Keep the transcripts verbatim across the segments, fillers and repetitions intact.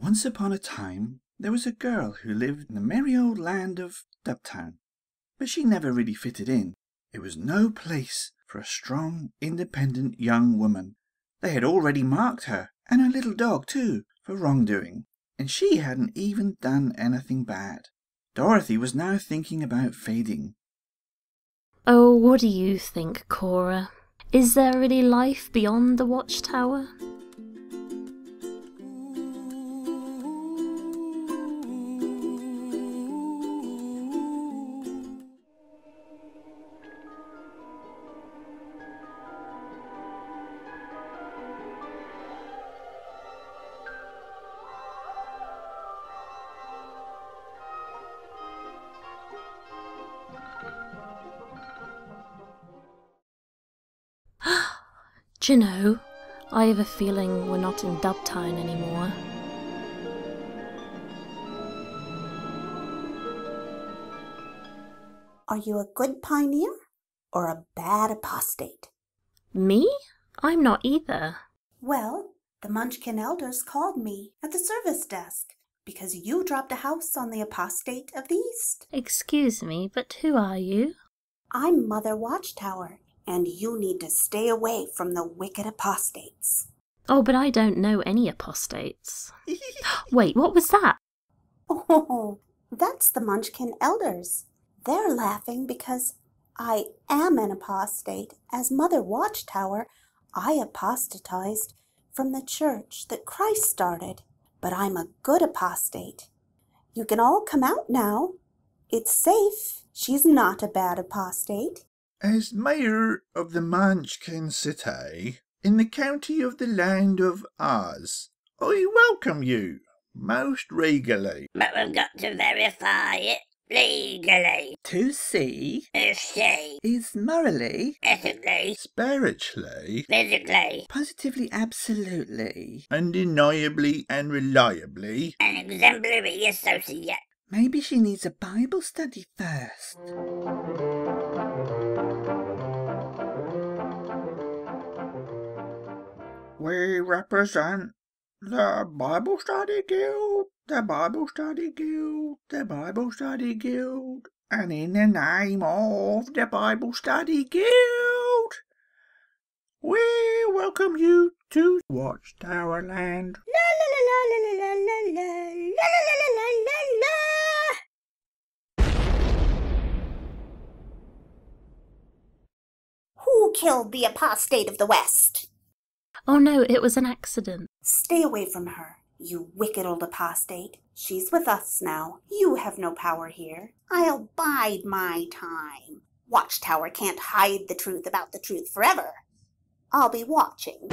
Once upon a time, there was a girl who lived in the merry old land of Dubtown, but she never really fitted in. It was no place for a strong, independent young woman. They had already marked her, and her little dog too, for wrongdoing, and she hadn't even done anything bad. Dorothy was now thinking about fading. Oh, what do you think, Cora? Is there really life beyond the Watchtower? Do you know, I have a feeling we're not in Dubtown anymore. Are you a good pioneer or a bad apostate? Me? I'm not either. Well, the Munchkin elders called me at the service desk because you dropped a house on the apostate of the East. Excuse me, but who are you? I'm Mother Watchtower. And you need to stay away from the wicked apostates. Oh, but I don't know any apostates. Wait, what was that? Oh, that's the Munchkin elders. They're laughing because I am an apostate. As Mother Watchtower, I apostatized from the church that Christ started. But I'm a good apostate. You can all come out now. It's safe. She's not a bad apostate. As mayor of the Munchkin City, in the county of the land of Oz, I welcome you most regally. But we've got to verify it legally. To see if she is morally, ethically, spiritually, physically, positively, absolutely, undeniably and reliably an exemplary associate. Maybe she needs a Bible study first. We represent the Bible Study Guild, the Bible Study Guild, the Bible Study Guild, and in the name of the Bible Study Guild, we welcome you to Watchtowerland. La la la la la la la la la la la la la. Who killed the apostate of the West? Oh no, it was an accident. Stay away from her, you wicked old apostate. She's with us now. You have no power here. I'll bide my time. Watchtower can't hide the truth about the truth forever. I'll be watching.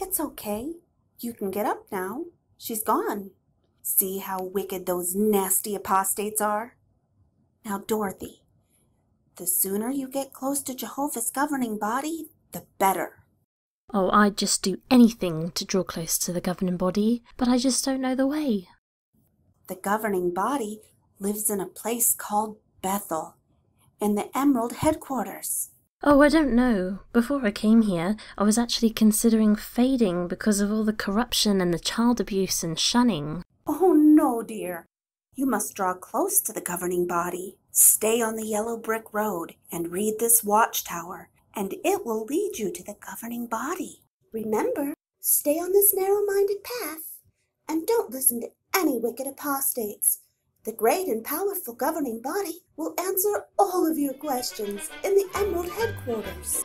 It's okay. You can get up now. She's gone. See how wicked those nasty apostates are? Now, Dorothy, the sooner you get close to Jehovah's governing body, the better. Oh, I'd just do anything to draw close to the governing body, but I just don't know the way. The governing body lives in a place called Bethel, in the Emerald Headquarters. Oh, I don't know. Before I came here, I was actually considering fading because of all the corruption and the child abuse and shunning. Oh, no, dear. You must draw close to the governing body. Stay on the Yellow Brick Road and read this Watchtower, and it will lead you to the governing body. Remember, stay on this narrow-minded path, and don't listen to any wicked apostates. The great and powerful governing body will answer all of your questions in the Emerald Headquarters.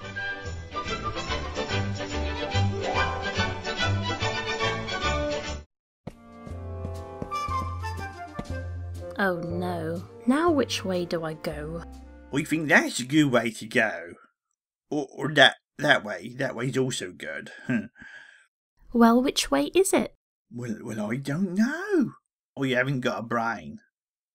Oh no, now which way do I go? I think that's a good way to go. Or, or that that way, that way's also good. Well, which way is it? Well, well, I don't know. I haven't got a brain.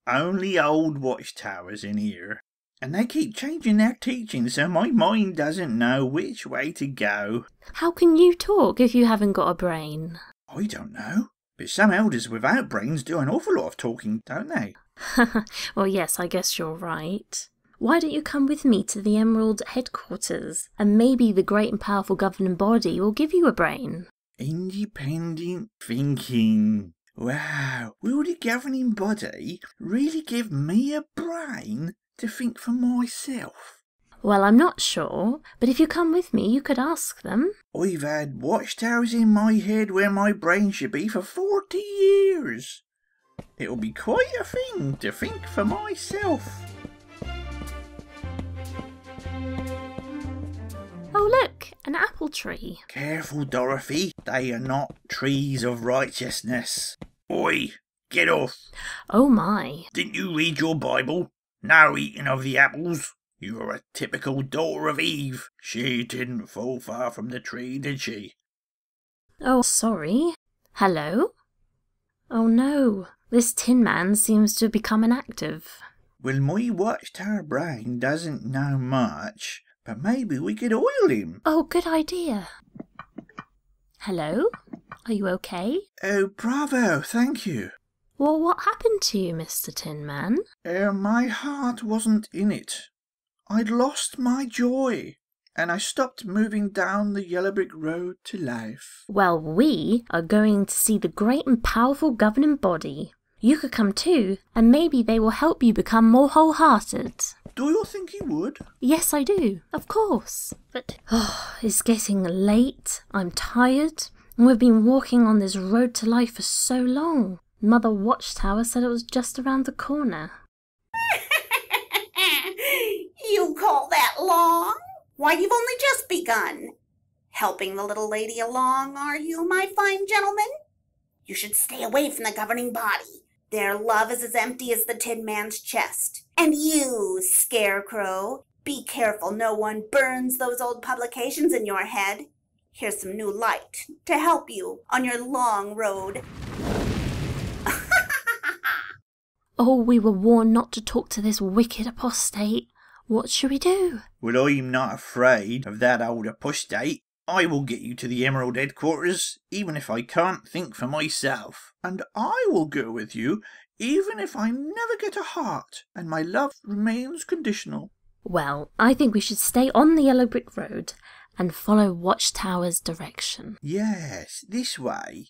Only old watchtowers in here. And they keep changing their teaching, so my mind doesn't know which way to go. How can you talk if you haven't got a brain? I don't know. But some elders without brains do an awful lot of talking, don't they? Well, yes, I guess you're right. Why don't you come with me to the Emerald Headquarters, and maybe the great and powerful governing body will give you a brain? Independent thinking. Wow, will the governing body really give me a brain to think for myself? Well, I'm not sure, but if you come with me, you could ask them. I've had watchtowers in my head where my brain should be for forty years. It'll be quite a thing to think for myself. Oh, look, an apple tree. Careful, Dorothy. They are not trees of righteousness. Oi, get off. Oh, my. Didn't you read your Bible? No eating of the apples. You are a typical daughter of Eve. She didn't fall far from the tree, did she? Oh, sorry. Hello? Oh no, this Tin Man seems to have become inactive. Well, my watchtower brain doesn't know much, but maybe we could oil him. Oh, good idea. Hello? Are you okay? Oh, bravo, thank you. Well, what happened to you, Mister Tin Man? Uh, my heart wasn't in it. I'd lost my joy, and I stopped moving down the Yellow Brick Road to life. Well, we are going to see the great and powerful governing body. You could come too, and maybe they will help you become more wholehearted. Do you think you would? Yes, I do, of course. But oh, it's getting late, I'm tired, and we've been walking on this road to life for so long. Mother Watchtower said it was just around the corner. You call that long? Why, you've only just begun. Helping the little lady along, are you, my fine gentleman? You should stay away from the governing body. Their love is as empty as the Tin Man's chest. And you, Scarecrow, be careful no one burns those old publications in your head. Here's some new light to help you on your long road. Oh, we were warned not to talk to this wicked apostate. What should we do? Well, I'm not afraid of that old apostate. I will get you to the Emerald Headquarters, even if I can't think for myself. And I will go with you, even if I never get a heart, and my love remains conditional. Well, I think we should stay on the Yellow Brick Road and follow Watchtower's direction. Yes, this way.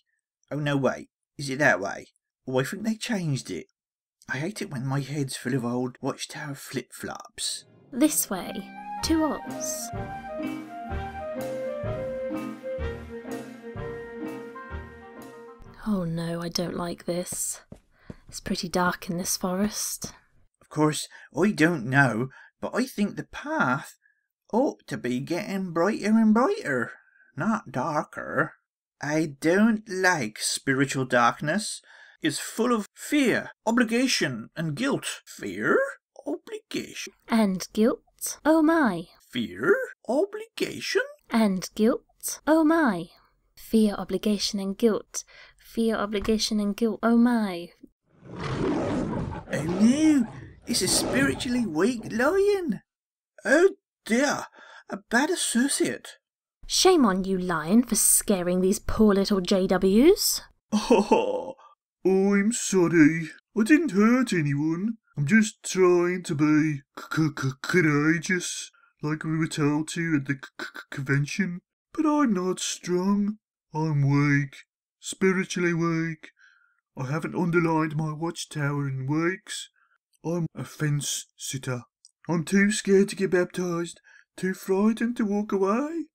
Oh, no, wait. Is it that way? Oh, I think they changed it. I hate it when my head's full of old Watchtower flip-flops. This way, to Oz. Oh no, I don't like this. It's pretty dark in this forest. Of course, I don't know, but I think the path ought to be getting brighter and brighter, not darker. I don't like spiritual darkness. It's full of fear, obligation, and guilt. Fear? Obligation? And guilt? Oh my. Fear, obligation, and guilt. Oh my. Fear, obligation, and guilt. Fear, obligation, and guilt. Oh my. Oh no! It's a spiritually weak lion. Oh dear, a bad associate. Shame on you, lion, for scaring these poor little J Ws. Oh, I'm sorry. I didn't hurt anyone. I'm just trying to be c-c-courageous, like we were told to at the c-c-convention. But I'm not strong. I'm weak. Spiritually weak. I haven't underlined my watchtower in weeks. I'm a fence-sitter. I'm too scared to get baptised, too frightened to walk away.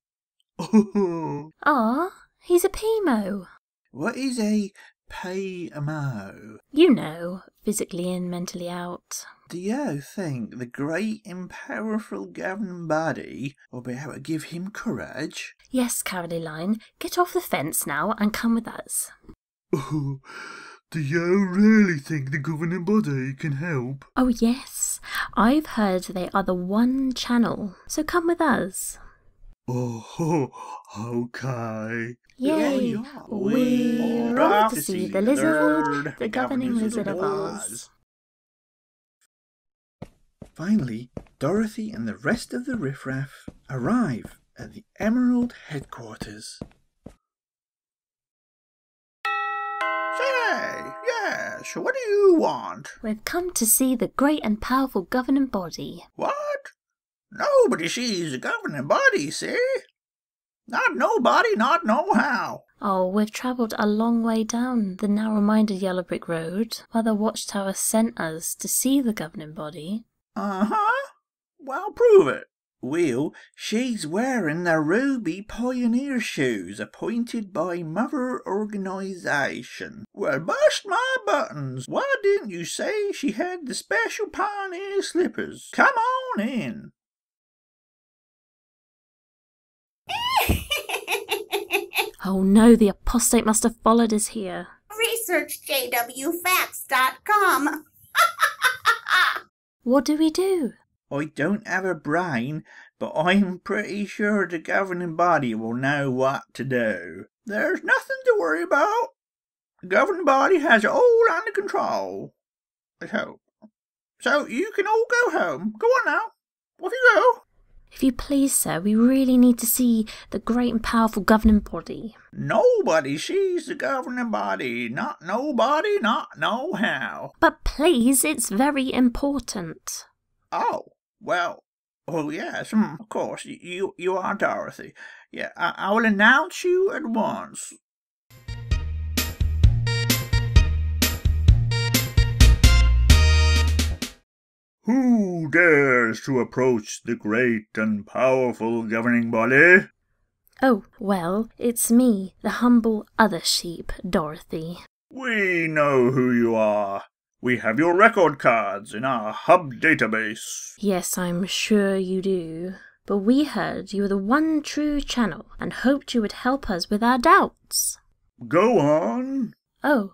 Oh. Aw, he's a Pimo. What is a P M O? You know, physically in, mentally out. Do you think the great and powerful governing body will be able to give him courage? Yes, Caroline, get off the fence now and come with us. Oh, do you really think the governing body can help? Oh yes, I've heard they are the one channel, so come with us. Oh, okay. Yay! We're off to see the lizard, the governing lizard of Oz. Finally, Dorothy and the rest of the riffraff arrive at the Emerald Headquarters. Say, yeah, Yes, what do you want? We've come to see the great and powerful governing body. What? Nobody sees the governing body, see? Not nobody, not no how. Oh, we've travelled a long way down the narrow-minded Yellow Brick Road. Mother Watchtower sent us to see the governing body. Uh-huh. Well, prove it. Well, she's wearing the ruby pioneer shoes appointed by Mother Organisation. Well, bust my buttons. Why didn't you say she had the special pioneer slippers? Come on in. Oh no, the apostate must have followed us here. Research j w facts dot com. What do we do? I don't have a brain, but I'm pretty sure the governing body will know what to do. There's nothing to worry about. The governing body has it all under control. Let's hope. So you can all go home. Go on now. Off you go. If you please, sir, we really need to see the great and powerful governing body. Nobody sees the governing body. Not nobody, not no how. But please, it's very important. Oh, well, oh yes, mm, of course, you, you are Dorothy. Yeah, I, I will announce you at once. Who dares to approach the great and powerful governing body? Oh, well, it's me, the humble Other Sheep, Dorothy. We know who you are. We have your record cards in our hub database. Yes, I'm sure you do. But we heard you were the one true channel and hoped you would help us with our doubts. Go on. Oh,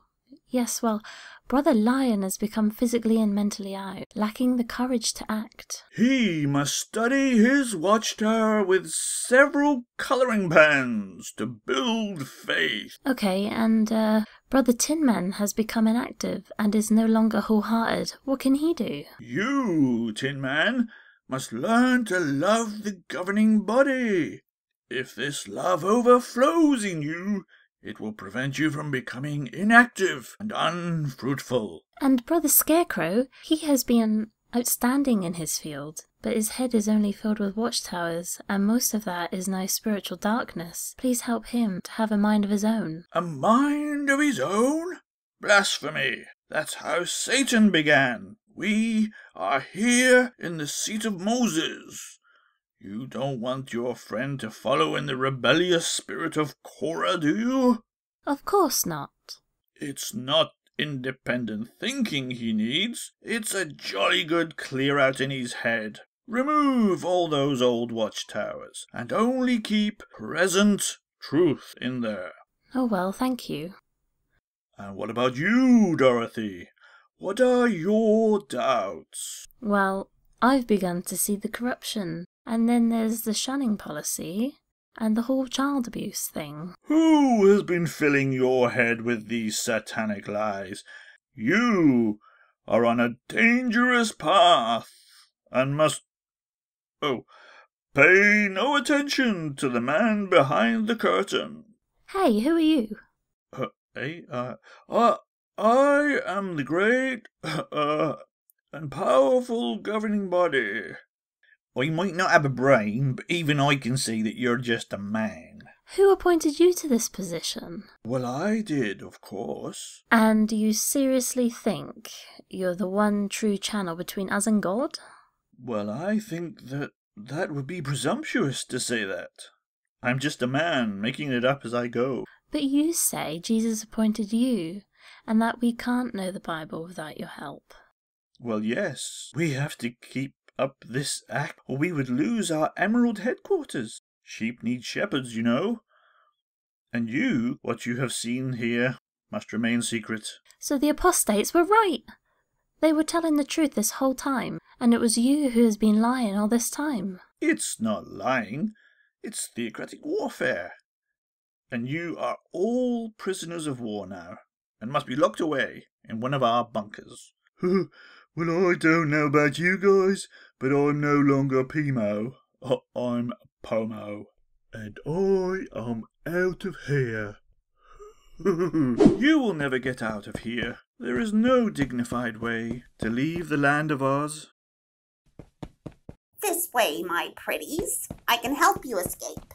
yes, well... Brother Lion has become physically and mentally out, lacking the courage to act. He must study his watchtower with several colouring pens to build faith. Okay, and uh, Brother Tin Man has become inactive and is no longer wholehearted. What can he do? You, Tin Man, must learn to love the governing body. If this love overflows in you, it will prevent you from becoming inactive and unfruitful. And Brother Scarecrow, he has been outstanding in his field, but his head is only filled with watchtowers, and most of that is now spiritual darkness. Please help him to have a mind of his own. A mind of his own? Blasphemy! That's how Satan began. We are here in the seat of Moses. You don't want your friend to follow in the rebellious spirit of Cora, do you? Of course not. It's not independent thinking he needs. It's a jolly good clear out in his head. Remove all those old watchtowers and only keep present truth in there. Oh well, thank you. And what about you, Dorothy? What are your doubts? Well, I've begun to see the corruption. And then there's the shunning policy, and the whole child abuse thing. Who has been filling your head with these satanic lies? You are on a dangerous path, and must... Oh, pay no attention to the man behind the curtain. Hey, who are you? Uh, hey, uh, uh, I am the great, uh, and powerful governing body. I might not have a brain, but even I can see that you're just a man. Who appointed you to this position? Well, I did, of course. And do you seriously think you're the one true channel between us and God? Well, I think that that would be presumptuous to say that. I'm just a man, making it up as I go. But you say Jesus appointed you, and that we can't know the Bible without your help. Well, yes. We have to keep up this act, or we would lose our Emerald Headquarters. Sheep need shepherds, you know. And you, what you have seen here, must remain secret. So the apostates were right. They were telling the truth this whole time, and it was you who has been lying all this time. It's not lying. It's theocratic warfare. And you are all prisoners of war now, and must be locked away in one of our bunkers. Well, I don't know about you guys, but I'm no longer Pimo. I'm Pomo. And I am out of here. You will never get out of here. There is no dignified way to leave the land of Oz. This way, my pretties. I can help you escape.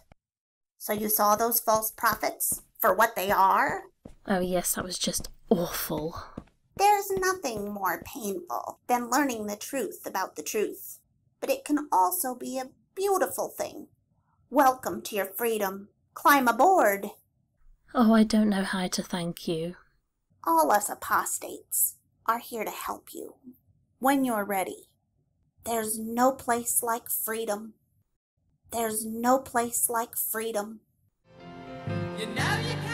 So you saw those false prophets for what they are? Oh yes, that was just awful. There's nothing more painful than learning the truth about the truth. But it can also be a beautiful thing. Welcome to your freedom. Climb aboard. Oh, I don't know how to thank you. All us apostates are here to help you when you're ready. There's no place like freedom. There's no place like freedom. You know you can.